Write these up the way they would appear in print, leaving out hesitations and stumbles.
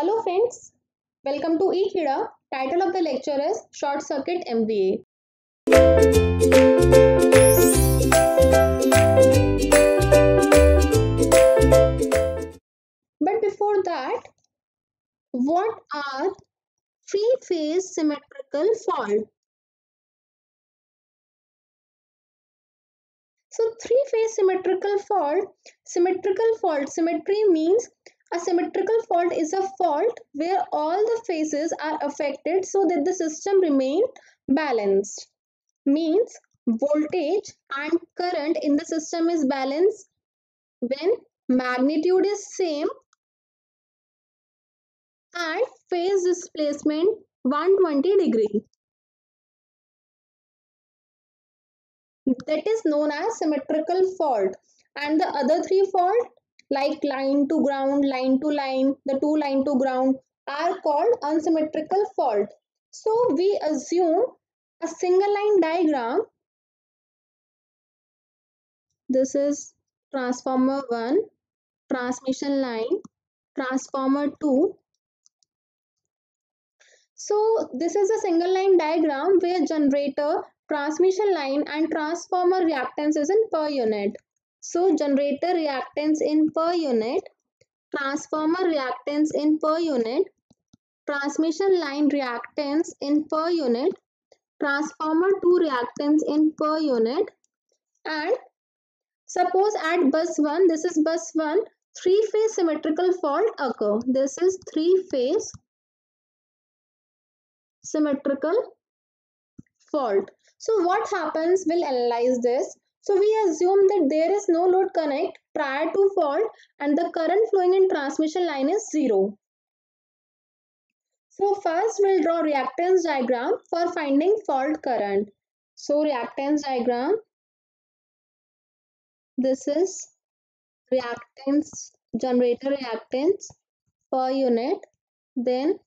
Hello friends, welcome to Ekeeda. Title of the lecture is Short Circuit MVA. But before that, what are three-phase symmetrical faults? So three-phase symmetrical fault, symmetry means a symmetrical fault is a fault where all the phases are affected so that the system remains balanced. Means voltage and current in the system is balanced when magnitude is same and phase displacement 120 degree. That is known as symmetrical fault. And the other three faults, like line to ground, line to line, the two line to ground, are called unsymmetrical fault. So we assume a single line diagram. This is transformer 1, transmission line, transformer 2. So this is a single line diagram where generator, transmission line and transformer reactance is in per unit. So generator reactance in per unit, transformer reactance in per unit, transmission line reactance in per unit, transformer 2 reactance in per unit. And suppose at bus 1, this is bus 1, three-phase symmetrical fault occur. This is three-phase symmetrical fault. So what happens? We'll analyze this. So we assume that there is no load connect prior to fault and the current flowing in transmission line is 0. So first we'll draw reactance diagram for finding fault current. So reactance diagram. This is reactance, generator reactance per unit, then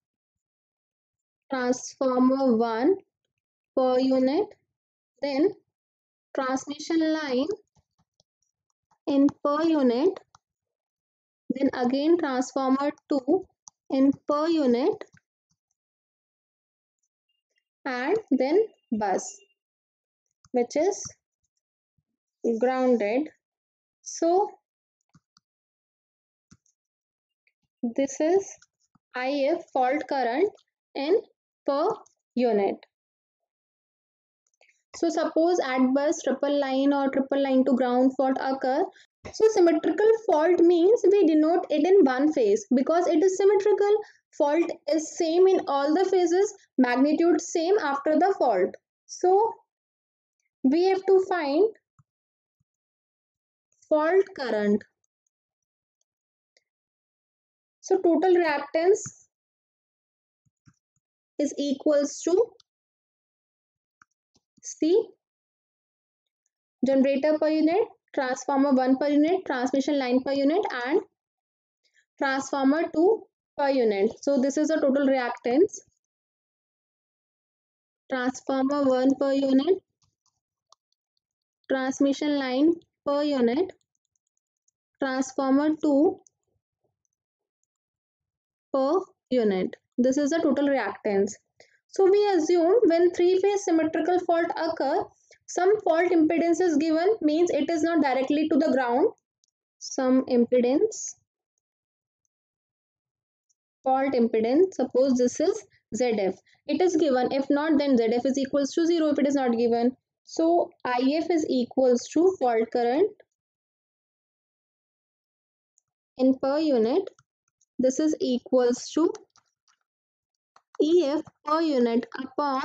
transformer 1 per unit, then transmission line in per unit, then again transformer 2 in per unit, and then bus, which is grounded. So this is IF, fault current in per unit. So suppose at bus triple line or triple line to ground fault occur. So symmetrical fault means we denote it in one phase because it is symmetrical. Fault is same in all the phases, magnitude same after the fault. So we have to find fault current. So total reactance is equals to C, generator per unit, transformer 1 per unit, transmission line per unit and transformer 2 per unit. So this is the total reactance. Transformer 1 per unit, transmission line per unit, transformer 2 per unit. This is the total reactance. So we assume when three-phase symmetrical fault occur, some fault impedance is given, means it is not directly to the ground. Some impedance, fault impedance, suppose this is ZF. It is given, if not then ZF is equals to 0 if it is not given. So IF is equals to fault current in per unit. This is equals to EF per unit upon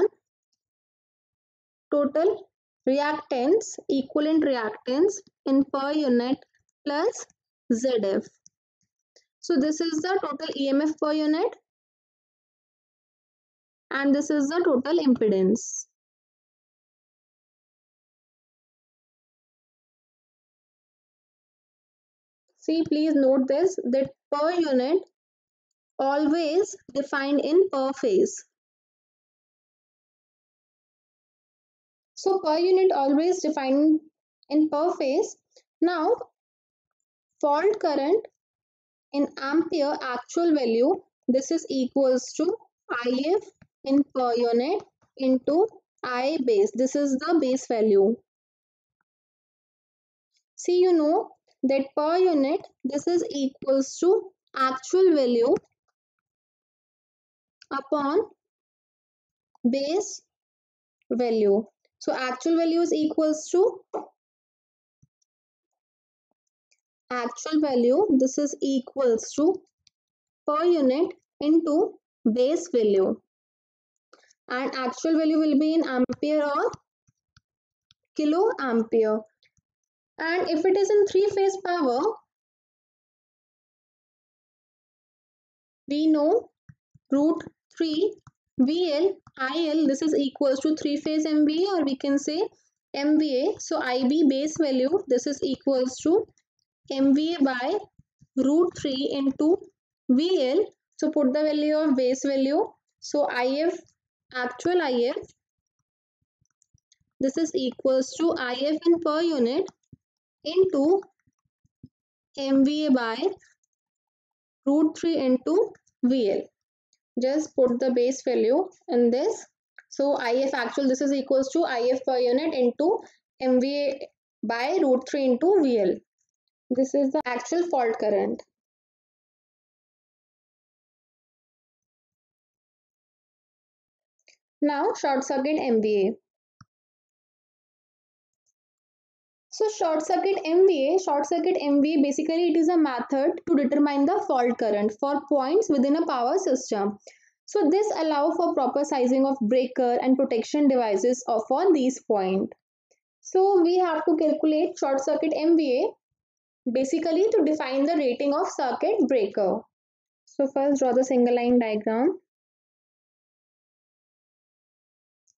total reactance, equivalent reactance in per unit plus ZF. So this is the total EMF per unit and this is the total impedance. See, please note this, that per unit always defined in per phase. So per unit always defined in per phase. Now fault current in ampere actual value This is equals to IF in per unit into I base. This is the base value. See, you know that per unit this is equals to actual value upon base value. So actual value is equals to actual value. This is equals to per unit into base value, and actual value will be in ampere or kilo ampere. And if it is in three-phase power, we know root 3 VL IL. This is equals to three-phase MVA, or we can say MVA. So IB base value, this is equals to MVA by root 3 into VL. So put the value of base value. So IF, actual IF, this is equals to IF in per unit into MVA by root 3 into VL. Just put the base value in this. So IF actual, this is equals to IF per unit into MVA by root 3 into VL. This is the actual fault current. Now short circuit MVA. So short circuit MVA basically it is a method to determine the fault current for points within a power system. So this allows for proper sizing of breaker and protection devices for these points. So we have to calculate short circuit MVA basically to define the rating of circuit breaker. So first draw the single line diagram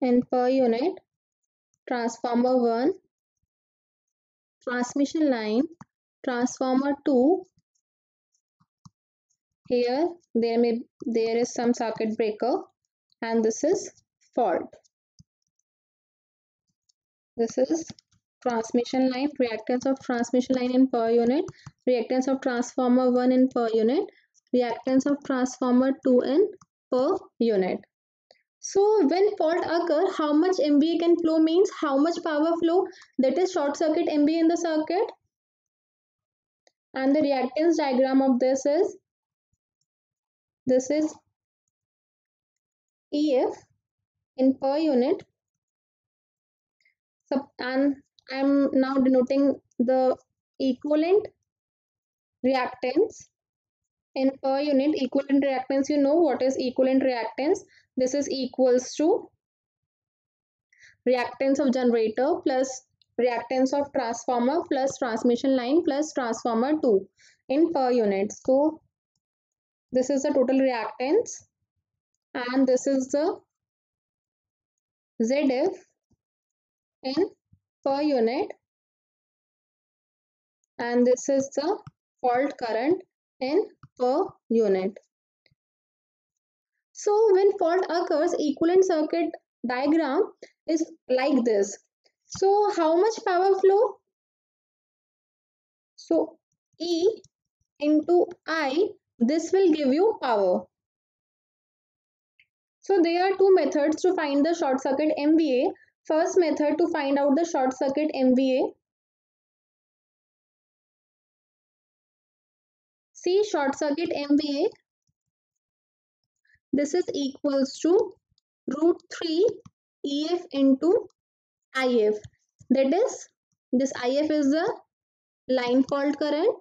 and per unit transformer 1, transmission line, transformer 2. Here there is some circuit breaker, and this is fault. This is transmission line, reactance of transmission line in per unit, reactance of transformer 1 in per unit, reactance of transformer 2 in per unit. So when fault occurs, how much MVA can flow means how much power flow, that is short circuit MVA in the circuit. And the reactance diagram of this is EF in per unit. And I am now denoting the equivalent reactance in per unit. Equivalent reactance, you know what is equivalent reactance. This is equals to reactance of generator plus reactance of transformer plus transmission line plus transformer 2 in per unit. So this is the total reactance, and this is the ZF in per unit, and this is the fault current in per unit. So when fault occurs, equivalent circuit diagram is like this. So how much power flow? So E into I, this will give you power. So there are two methods to find the short circuit MVA. First method to find out the short circuit MVA. See short circuit MVA. This is equals to root 3 EF into IF. That is, this IF is the line fault current,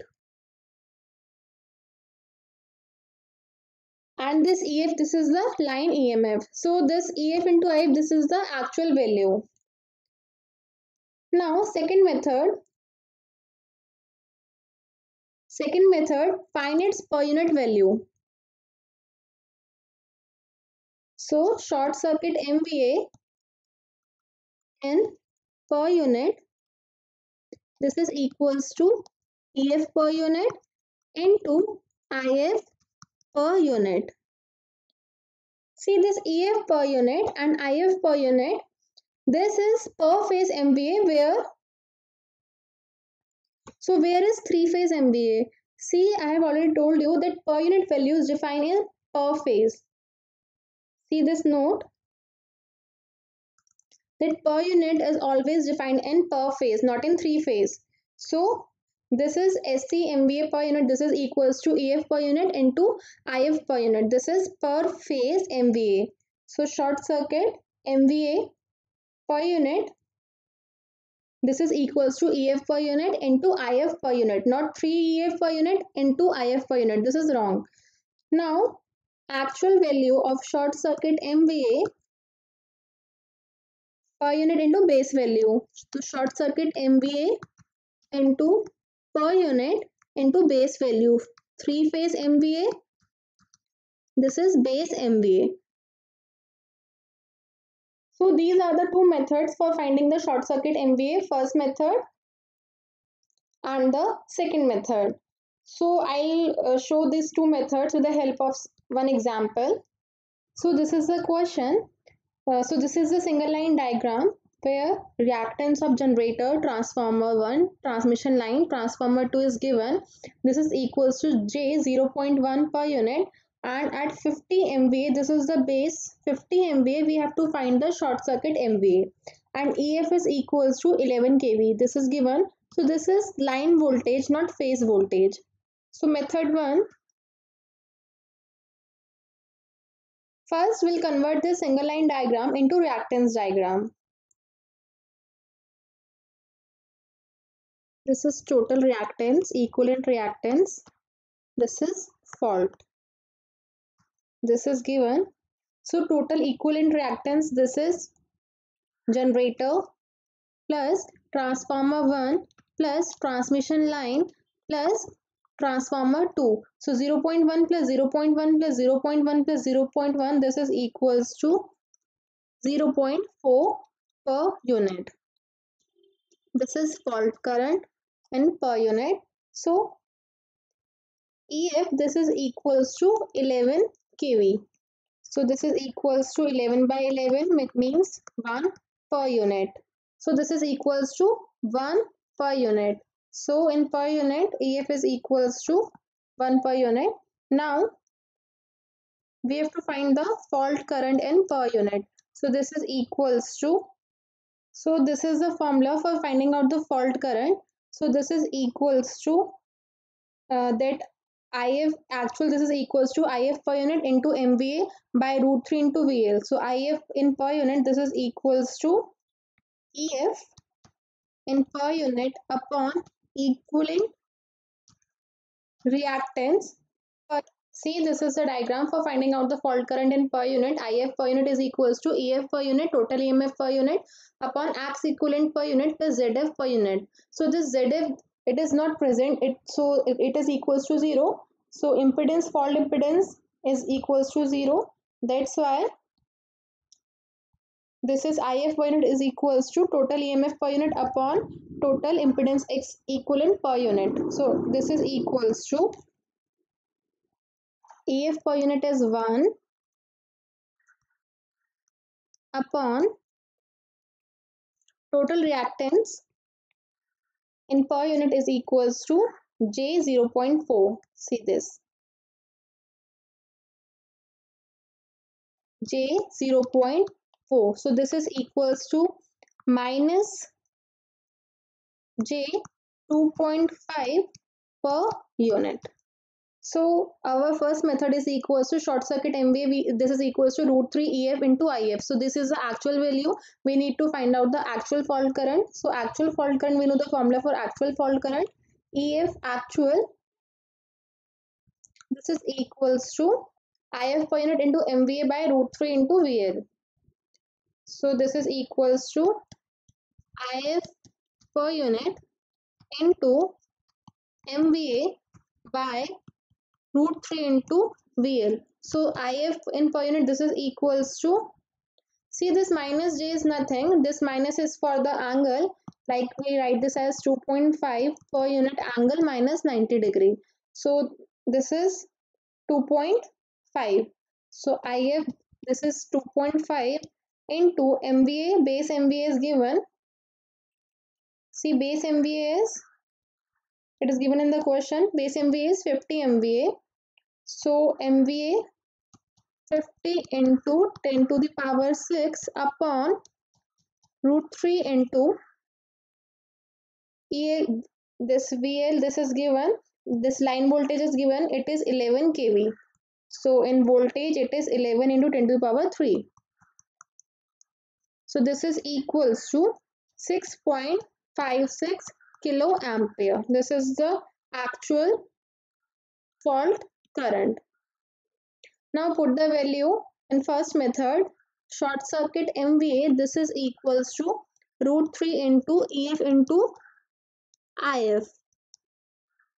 and this EF, this is the line EMF. So this EF into IF, this is the actual value. Now second method, find its per unit value. So short circuit MVA in per unit, this is equals to EF per unit into IF per unit. See this EF per unit and IF per unit, this is per phase MVA where is three phase MVA? See, I have already told you that per unit value is defined in per phase. See this note, that per unit is always defined in per phase, not in three phase. So this is SC MVA per unit, this is equals to EF per unit into IF per unit. This is per phase MVA. So short circuit MVA per unit, this is equals to EF per unit into IF per unit, not 3 EF per unit into IF per unit. This is wrong. Now actual value of short circuit MVA per unit into base value. So short circuit MVA into per unit into base value. 3 phase MVA, this is base MVA. So these are the two methods for finding the short circuit MVA, first method and the second method. So I'll show these two methods with the help of one example. So this is the question. So this is the single line diagram where reactance of generator, transformer 1, transmission line, transformer 2 is given. This is equals to J 0.1 per unit, and at 50 MVA, this is the base 50 MVA, we have to find the short circuit MVA, and EF is equals to 11 kV. This is given. So this is line voltage, not phase voltage. So method 1. First, we'll convert this single line diagram into reactance diagram. This is total reactance, equivalent reactance. This is fault. This is given. So total equivalent reactance, this is generator plus transformer 1 plus transmission line plus transformer 2. So 0.1 plus 0.1 plus 0.1 plus 0.1, this is equals to 0.4 per unit. This is fault current and per unit. So EF, this is equals to 11 kV. So this is equals to 11 by 11, it means 1 per unit. So this is equals to 1 per unit. So in per unit, EF is equals to 1 per unit. Now we have to find the fault current in per unit. So this is equals to, so this is the formula for finding out the fault current. So this is equals to that IF actual, this is equals to IF per unit into MVA by root 3 into VL. So IF in per unit, this is equals to EF in per unit upon equivalent reactance. See, this is the diagram for finding out the fault current in per unit. IF per unit is equals to EF per unit, total EMF per unit upon Ap's equivalent per unit plus ZF per unit. So this ZF, it is not present, so it is equals to 0. So impedance, fault impedance is equals to 0. That's why this is IF per unit is equals to total EMF per unit upon total impedance X equivalent per unit. So this is equals to EF per unit is 1 upon total reactance in per unit is equals to J 0.4. See this. J 0.4. So this is equals to minus J 2.5 per unit. So our first method is equals to short circuit MVA, this is equals to root 3 EF into IF. So this is the actual value. We need to find out the actual fault current. So actual fault current, we know the formula for actual fault current. EF actual, this is equals to IF per unit into MVA by root 3 into VL. So this is equals to IF per unit into MVA by root 3 into VL. So IF in per unit, this is equals to, see this minus J is nothing, this minus is for the angle, like we write this as 2.5 per unit angle minus 90 degree. So this is 2.5. So IF, this is 2.5 into MVA, base MVA is given. See, base MVA is, it is given in the question, base MVA is 50 MVA. So MVA 50 into 10 to the power 6 upon root 3 into EL, this VL, this is given, this line voltage is given, it is 11 kV. So in voltage it is 11 into 10 to the power 3. So this is equals to 6.56 kilo ampere. This is the actual fault current. Now put the value in first method, short circuit MVA, this is equals to root 3 into EF into IF.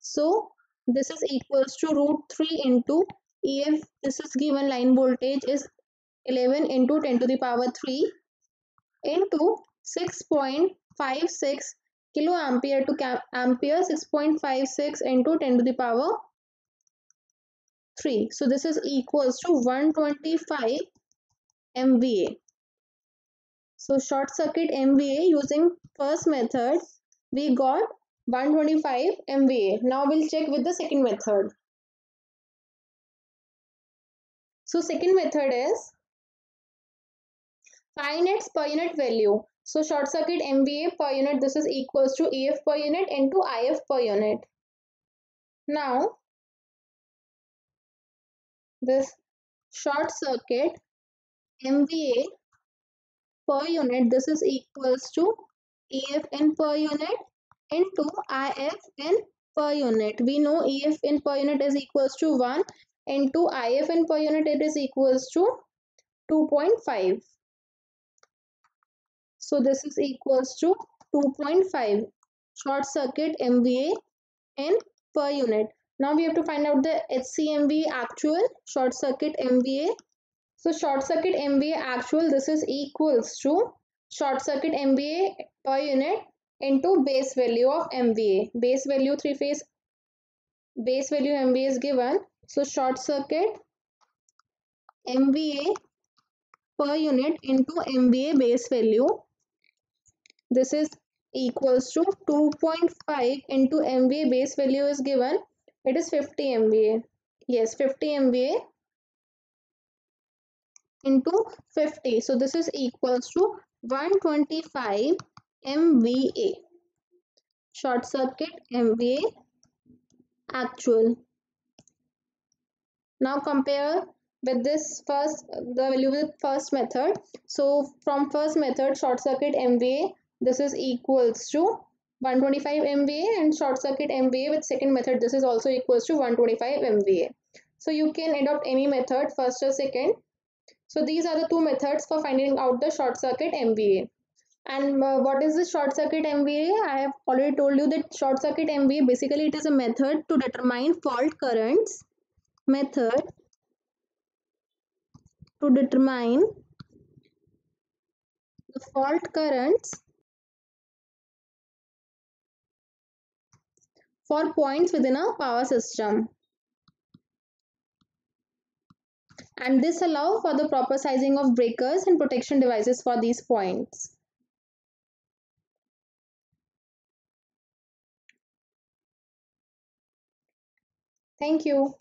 So this is equals to root 3 into EF, this is given line voltage is 11 into 10 to the power 3 into 6.56 kilo ampere to ampere, 6.56 into 10 to the power 3. So this is equals to 125 MVA. So short circuit MVA using first method we got 125 MVA. Now we'll check with the second method. So second method is find its per unit value. So short circuit MVA per unit, this is equals to EF per unit into IF per unit. Now this short circuit MVA per unit, this is equals to EF in per unit into IF in per unit. We know EF in per unit is equals to 1 into IF in per unit, it is equals to 2.5. So this is equals to 2.5 short circuit MVA in per unit. Now we have to find out the HCMVA actual, short circuit MVA. So short circuit MVA actual, this is equals to short circuit MVA per unit into base value of MVA. Base value 3 phase, base value MVA is given. So short circuit MVA per unit into MVA base value. This is equals to 2.5 into MVA base value is given. It is 50 MVA. Yes, 50 MVA into 50. So this is equals to 125 MVA. Short circuit MVA actual. Now compare with this first, the value with first method. So from first method, short circuit MVA, this is equals to 125 MVA, and short circuit MVA with second method, this is also equals to 125 MVA. So you can adopt any method, first or second. So these are the two methods for finding out the short circuit MVA. And what is the short circuit MVA? I have already told you that short circuit MVA, basically it is a method to determine fault currents. Method to determine the fault currents for points within a power system, and this allows for the proper sizing of breakers and protection devices for these points. Thank you.